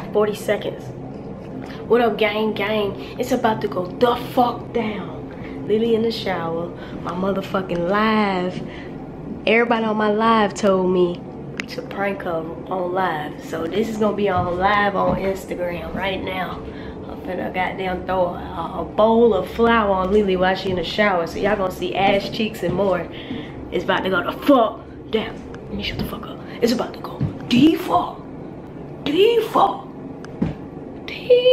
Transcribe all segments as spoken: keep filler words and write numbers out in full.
got forty seconds. What up, gang, gang? It's about to go the fuck down. Lily in the shower, my motherfucking live. Everybody on my live told me to prank her on live. So this is gonna be on live on Instagram right now. I'm finna goddamn throw a, a bowl of flour on Lily while she in the shower. So y'all gonna see ass cheeks and more. It's about to go the fuck down. Let me shut the fuck up. It's about to go default. Default. Default.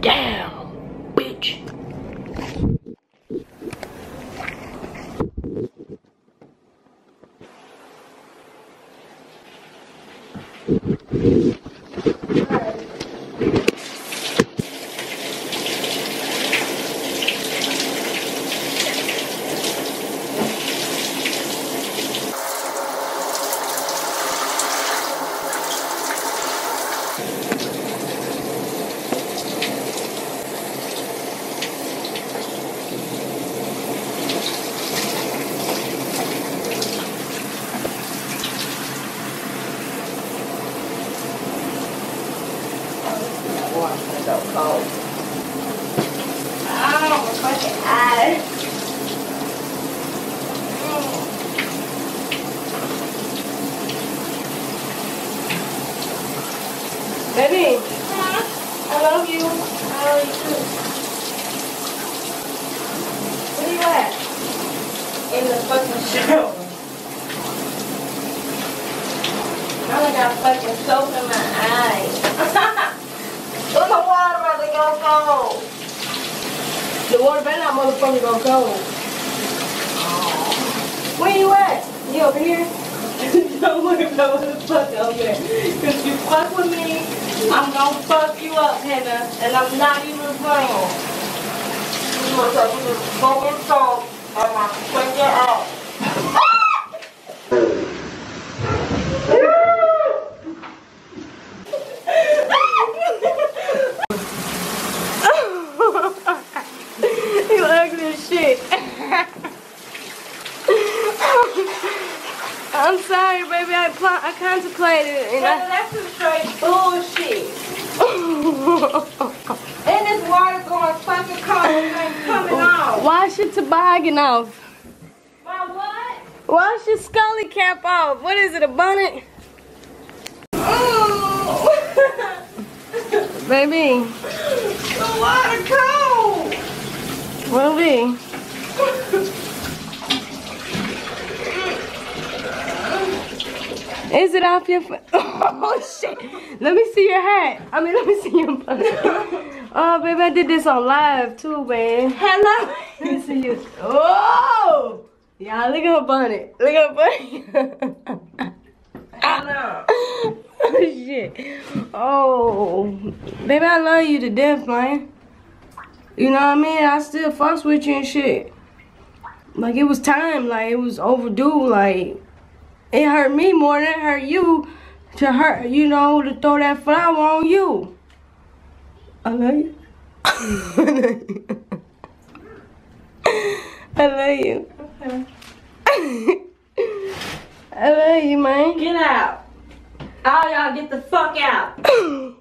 Down, bitch. Baby, huh? I love you. I love you too. Where you at? In the fucking shower. I only got fucking soap in my eyes. Where's my water about to go cold? The water better not motherfucking go cold. Where you at? You over here? Don't look at no motherfucker over there. Cause you fuck with me, I'm gonna fuck you up, Hannah, and I'm not even playing. You want to put this fucking salt on my fucking ass. You ugly as shit. I'm sorry, baby. I pl- I contemplated it. Hannah, that's some straight bullshit. And this water going fucking cold and coming off. Wash your toboggan off. My what? Wash your scully cap off. What is it, a bonnet? Ooh. Baby. The water cold. Will be. Is it off your foot? Oh shit! Let me see your hat. I mean, let me see your butt. Oh baby, I did this on live too, man. Hello. Let me see you. Oh, y'all look at her bonnet. Look at her bonnet. Hello. Oh shit. Oh, baby, I love you to death, man. You know what I mean? I still fucks with you and shit. Like it was time. Like it was overdue. Like. It hurt me more than it hurt you to hurt, you know, to throw that flower on you. I love you. I love you. Okay. I love you, man. Get out. All y'all get the fuck out.